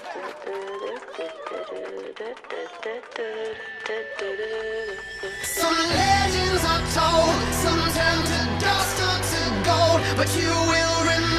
Some legends are told, some turn to dust or to gold, but you will remember.